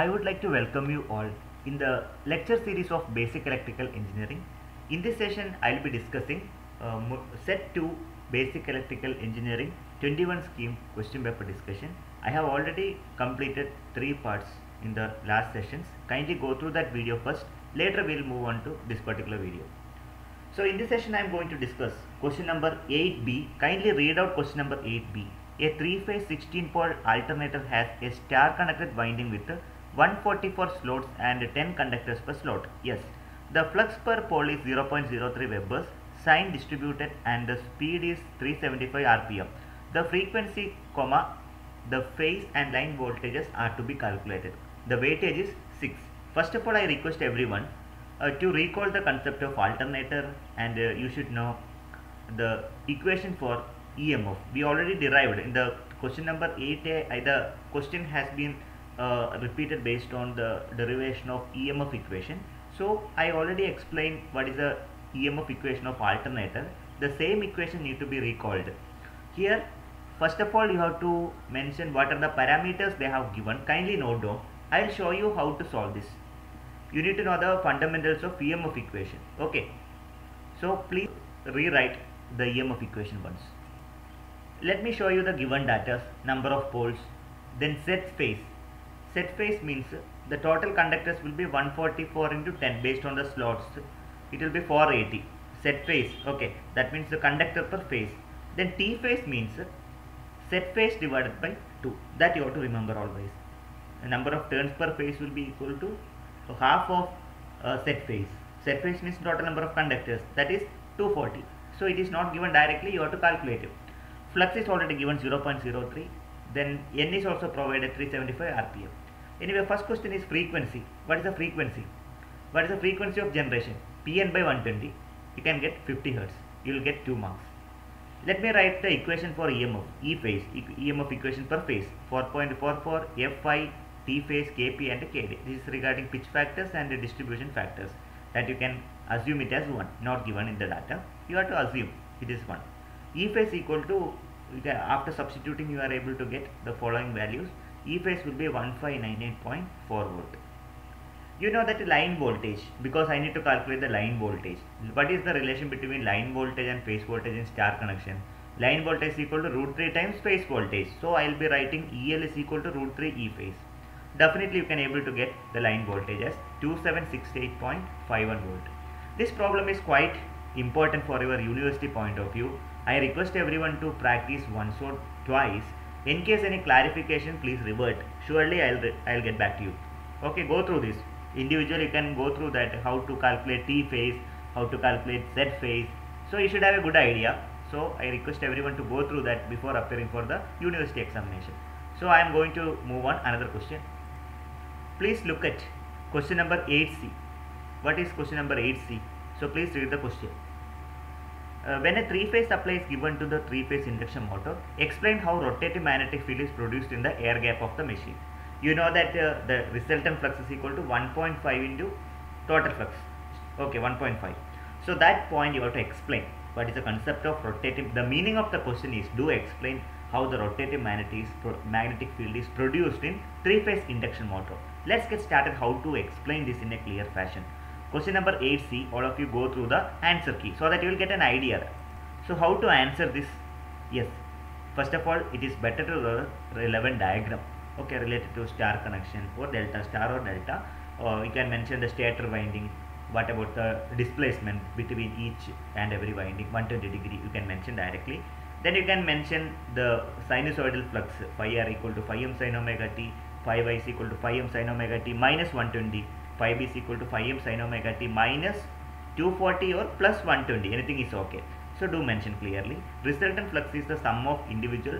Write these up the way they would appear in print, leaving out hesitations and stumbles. I would like to welcome you all in the lecture series of Basic Electrical Engineering. In this session, I will be discussing Set 2 Basic Electrical Engineering 21 Scheme question paper discussion. I have already completed 3 parts in the last sessions. Kindly go through that video first. Later we will move on to this particular video. So in this session I am going to discuss question number 8b. Kindly read out question number 8b. A 3-phase 16-pole alternator has a star connected winding with 144 slots and 10 conductors per slot. Yes, the flux per pole is 0.03 Webers, sign distributed, and the speed is 375 RPM. The frequency, the phase and line voltages are to be calculated. The weightage is 6. First of all, I request everyone to recall the concept of alternator, and you should know the equation for EMF. We already derived in the question number 8a. The question has been repeated based on the derivation of EMF equation. So I already explained what is the EMF equation of alternator. The same equation need to be recalled here. First of all, you have to mention what are the parameters they have given. Kindly note down. I will show you how to solve this. You need to know the fundamentals of EMF equation. Okay. So please rewrite the EMF equation once. Let me show you the given data: number of poles, then set phase. Set phase means the total conductors will be 144 into 10 based on the slots. It will be 480. Set phase. Okay. That means the conductor per phase. Then T phase means set phase divided by 2. That you have to remember always. The number of turns per phase will be equal to half of set phase. Set phase means total number of conductors, that is 240. So it is not given directly, you have to calculate it. Flux is already given 0.03. Then N is also provided 375 RPM. Anyway, first question is frequency. What is the frequency? What is the frequency of generation? Pn by 120. You can get 50 Hz. You will get 2 marks. Let me write the equation for EMF, EMF equation per phase, 4.44, Fi, T phase, Kp and Kd. This is regarding pitch factors and distribution factors, that you can assume it as 1, not given in the data. You have to assume it is 1. E phase equal to, after substituting you are able to get the following values. E phase will be 1598.4 volt. You know that line voltage, because I need to calculate the line voltage. What is the relation between line voltage and phase voltage in star connection? Line voltage is equal to root 3 times phase voltage. So I will be writing EL is equal to root 3 E phase. Definitely you can able to get the line voltage as 2768.51 volt. This problem is quite important for your university point of view. I request everyone to practice once or twice. In case any clarification, please revert. Surely I'll get back to you. Okay, go through this. Individually you can go through that, how to calculate T phase, how to calculate Z phase. So you should have a good idea. So I request everyone to go through that before appearing for the university examination. So I am going to move on another question. Please look at question number 8c. What is question number 8c? So please read the question. When a 3-phase supply is given to the 3-phase induction motor, explain how rotative magnetic field is produced in the air gap of the machine. You know that the resultant flux is equal to 1.5 into total flux. Okay, 1.5. So that point you have to explain. What is the concept of rotative? The meaning of the question is, do explain how the rotative magnetic field is produced in 3-phase induction motor. Let's get started how to explain this in a clear fashion. Question number 8c, all of you go through the answer key so that you will get an idea. So how to answer this? Yes. First of all, it is better to learn relevant diagram. Okay, related to star connection or delta star or delta, or you can mention the stator winding. What about the displacement between each and every winding? 120 degree you can mention directly. Then you can mention the sinusoidal flux, phi r equal to phi m sin omega t, phi y is equal to phi m sin omega t minus 120, phi b is equal to phi m sin omega t minus 240 or plus 120, anything is okay. So do mention clearly. Resultant flux is the sum of individual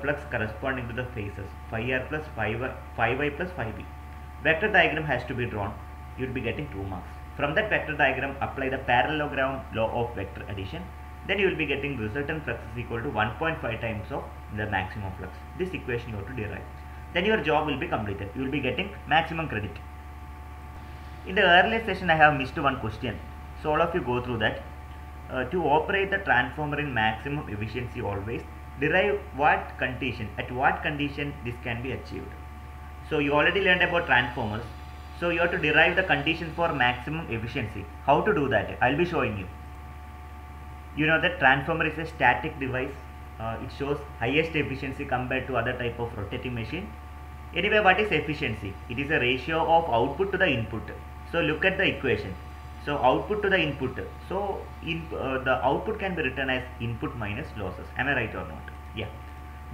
flux corresponding to the phases, phi r plus phi y plus phi b. Vector diagram has to be drawn. You will be getting 2 marks. From that vector diagram, apply the parallelogram law of vector addition. Then you will be getting resultant flux is equal to 1.5 times of the maximum flux. This equation you have to derive. Then your job will be completed. You will be getting maximum credit. In the earlier session, I have missed one question. So all of you go through that. To operate the transformer in maximum efficiency always, derive what condition, at what condition this can be achieved. So you already learned about transformers. So you have to derive the condition for maximum efficiency. How to do that? I'll be showing you. You know that transformer is a static device. It shows highest efficiency compared to other type of rotating machine. Anyway, what is efficiency? It is a ratio of output to the input. So look at the equation. So output to the input. So the output can be written as input minus losses. Am I right or not? Yeah.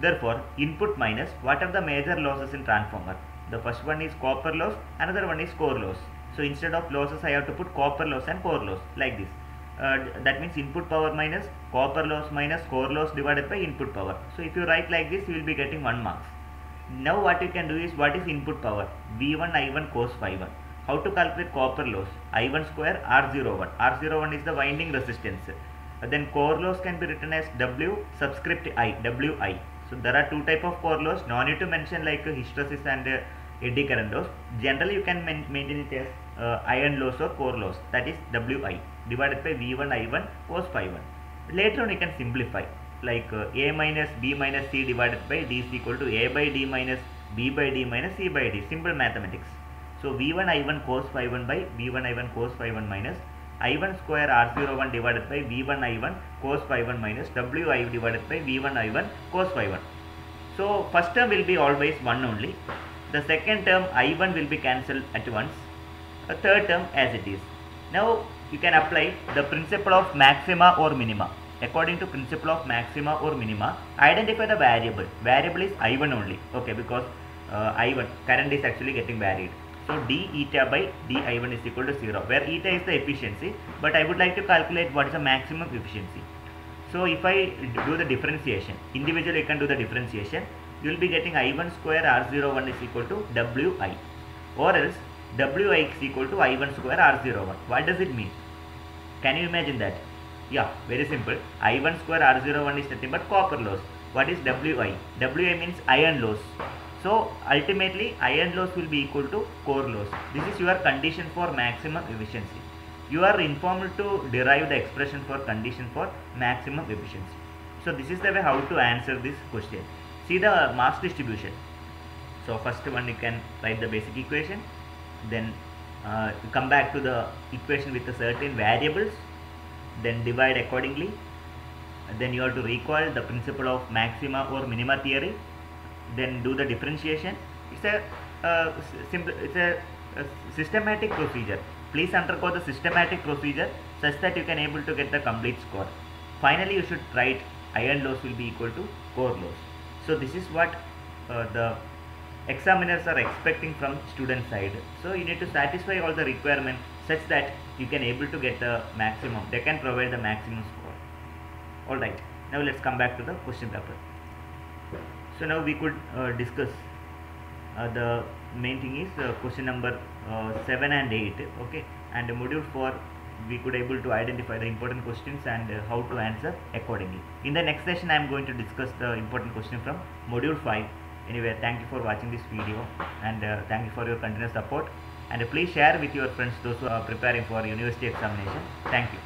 Therefore, input minus, what are the major losses in transformer? The first one is copper loss, another one is core loss. So instead of losses, I have to put copper loss and core loss like this. That means input power minus copper loss minus core loss divided by input power. So if you write like this, you will be getting 1 mark. Now what you can do is, what is input power? V1 I1 cos phi1. How to calculate copper loss? I1 square R01. R01 is the winding resistance. Then core loss can be written as W subscript I, WI. So there are two type of core loss. No need to mention like hysteresis and eddy current loss. Generally you can maintain it as iron loss or core loss, that is WI divided by V1 I1 cos phi1. Later on you can simplify like A minus B minus C divided by D is equal to A by D minus B by D minus C by D. Simple mathematics. So V1 I1 cos phi1 by V1 I1 cos phi1 minus I1 square R01 divided by V1 I1 cos phi1 minus WI divided by V1 I1 cos phi1. So first term will be always 1 only. The second term I1 will be cancelled at once. The third term as it is. Now you can apply the principle of maxima or minima. According to principle of maxima or minima, identify the variable. Variable is I1 only. Okay, because I1 current is actually getting varied. So d eta by d I1 is equal to 0, where eta is the efficiency, but I would like to calculate what is the maximum efficiency. So if I do the differentiation, individually I can do the differentiation, you will be getting I1 square R01 is equal to Wi, or else Wi is equal to I1 square R01. What does it mean? Can you imagine that? Yeah, very simple. I1 square R01 is nothing but copper loss. What is Wi? Wi means iron loss. So ultimately iron loss will be equal to core loss. This is your condition for maximum efficiency. You are informed to derive the expression for condition for maximum efficiency. So this is the way how to answer this question. See the mass distribution. So first one you can write the basic equation. Then come back to the equation with the certain variables. Then divide accordingly. Then you have to recall the principle of maxima or minima theory. Then do the differentiation. It's a simple, it's a systematic procedure. Please undergo the systematic procedure such that you can able to get the complete score. Finally, you should write iron loss will be equal to core loss. So this is what the examiners are expecting from student side. So you need to satisfy all the requirements such that you can able to get the maximum. They can provide the maximum score. All right. Now let's come back to the question paper. So now we could discuss the main thing is question number 7 and 8, okay, and module 4 we could able to identify the important questions and how to answer accordingly. In the next session I am going to discuss the important question from module 5. Anyway, thank you for watching this video and thank you for your continuous support, and please share with your friends those who are preparing for university examination. Thank you.